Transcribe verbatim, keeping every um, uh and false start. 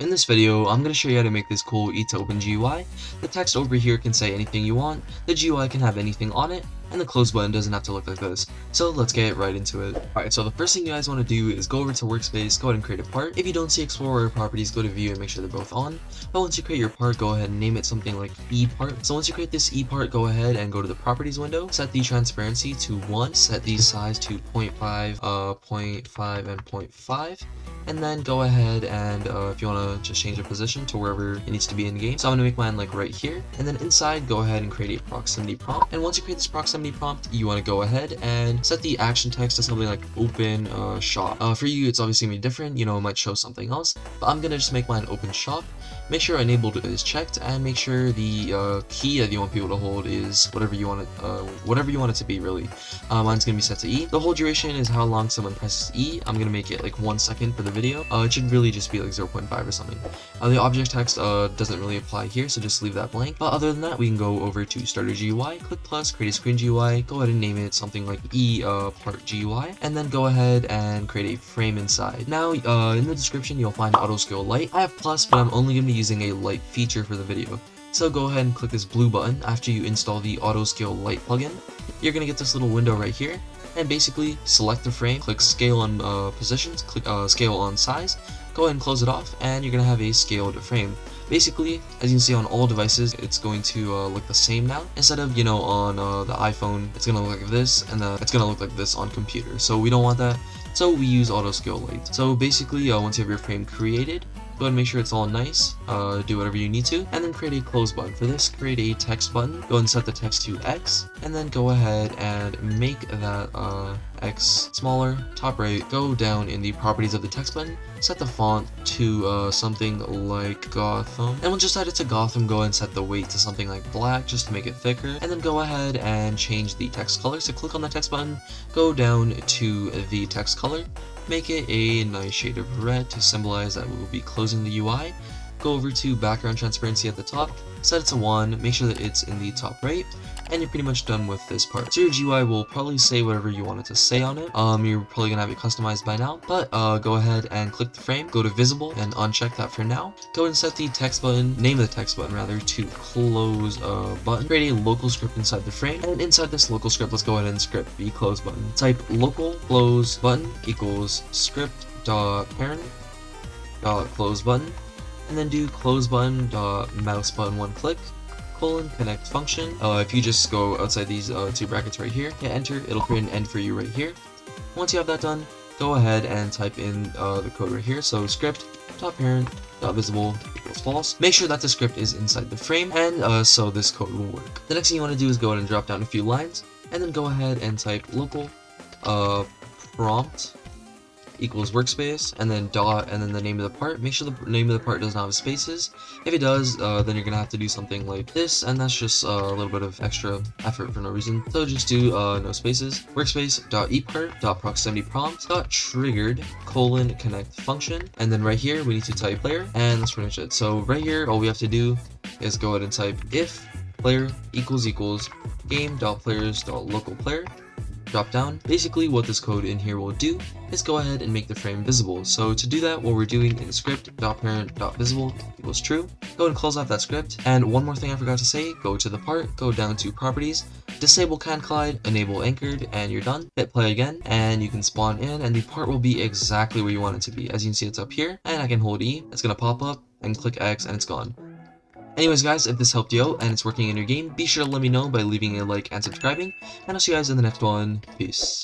In this video, I'm going to show you how to make this cool E two open G U I. The text over here can say anything you want, the G U I can have anything on it, and the close button doesn't have to look like this. So let's get right into it. Alright, so the first thing you guys want to do is go over to Workspace, go ahead and create a part. If you don't see Explorer or Properties, go to View and make sure they're both on. But once you create your part, go ahead and name it something like E part. So once you create this E part, go ahead and go to the Properties window, set the Transparency to one, set the size to zero point five, uh, zero point five, and zero point five. And then go ahead and uh, if you want to just change the position to wherever it needs to be in game. So I'm going to make mine like right here. And then inside, go ahead and create a proximity prompt. And once you create this proximity prompt, you want to go ahead and set the action text to something like open uh, shop. Uh, for you, it's obviously going to be different. You know, it might show something else. But I'm going to just make mine open shop. Make sure enabled is checked, and make sure the uh, key that you want people to hold is whatever you want it, uh, whatever you want it to be, really. Uh, mine's going to be set to E. The whole duration is how long someone presses E. I'm going to make it like one second for the video. Uh, it should really just be like zero point five or something. Uh, the object text uh, doesn't really apply here, so just leave that blank. But other than that, we can go over to Starter G U I, click plus, create a screen G U I, go ahead and name it something like E uh, part G U I, and then go ahead and create a frame inside. Now, uh, in the description, you'll find AutoScale Lite. I have plus, but I'm only going to be using a Lite feature for the video. So go ahead and click this blue button after you install the AutoScale Lite plugin. You're going to get this little window right here. And basically, select the frame, click scale on uh, positions, click uh, scale on size, go ahead and close it off, and you're going to have a scaled frame. Basically, as you can see on all devices, it's going to uh, look the same now. Instead of, you know, on uh, the iPhone, it's going to look like this, and uh, it's going to look like this on computer. So we don't want that, so we use AutoScale Lite. So basically, uh, once you have your frame created, go ahead and make sure it's all nice, uh, do whatever you need to, and then create a close button. For this, create a text button, go and set the text to X, and then go ahead and make that uh, X smaller, top right, go down in the properties of the text button, set the font to uh, something like Gotham, and once you set it to Gotham, go ahead and set the weight to something like black, just to make it thicker, and then go ahead and change the text color, so click on the text button, go down to the text color, make it a nice shade of red to symbolize that we will be closing the U I. Go over to background transparency at the top, set it to one, make sure that it's in the top right, and you're pretty much done with this part. So your G U I will probably say whatever you want it to say on it. Um, you're probably gonna have it customized by now, but uh, go ahead and click the frame, go to visible, and uncheck that for now. Go and set the text button, name the text button rather, to close uh, button. Create a local script inside the frame, and inside this local script, let's go ahead and script the close button. Type local close button equals script dot parent dot close button, and then do close button dot mouse button one click colon connect function. Uh, if you just go outside these uh, two brackets right here, hit enter, it'll create an end for you right here. Once you have that done, go ahead and type in uh, the code right here. So script dot parent dot visible equals false. Make sure that the script is inside the frame, and uh, so this code will work. The next thing you want to do is go ahead and drop down a few lines, and then go ahead and type local uh, prompt equals workspace, and then dot, and then the name of the part. Make sure the name of the part does not have spaces. If it does, uh, then you're gonna have to do something like this, and that's just uh, a little bit of extra effort for no reason. So just do uh, no spaces, workspace dot e part dot proximity prompt dot triggered colon connect function, and then right here we need to type player, and that's pretty much it. So right here, all we have to do is go ahead and type if player equals equals game dot players dot local player. Drop down. Basically, what this code in here will do is go ahead and make the frame visible. So to do that, what we're doing in script.parent.visible equals true. Go and close off that script. And one more thing I forgot to say, go to the part, go down to properties, disable can collide, enable anchored, and you're done. Hit play again, and you can spawn in, and the part will be exactly where you want it to be. As you can see, it's up here, and I can hold E, it's gonna pop up, and click X, and it's gone. Anyways guys, if this helped you out and it's working in your game, be sure to let me know by leaving a like and subscribing, and I'll see you guys in the next one. Peace.